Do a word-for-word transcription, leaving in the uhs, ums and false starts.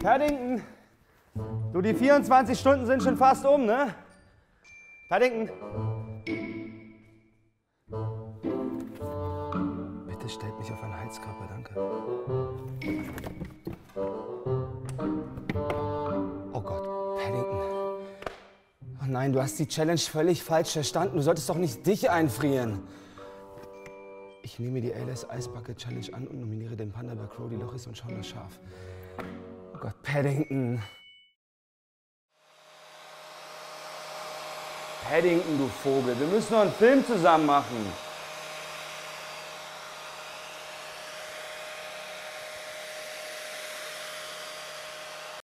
Paddington, du, die vierundzwanzig Stunden sind schon fast um, ne? Paddington. Bitte stellt mich auf einen Heizkörper, danke. Oh Gott, Paddington. Oh nein, du hast die Challenge völlig falsch verstanden. Du solltest doch nicht dich einfrieren. Ich nehme die A L S Eisbacke Challenge an und nominiere den Panda bei Cro, DieLochis und Shaun Das Schaf. Oh Gott, Paddington. Paddington, du Vogel, wir müssen noch einen Film zusammen machen.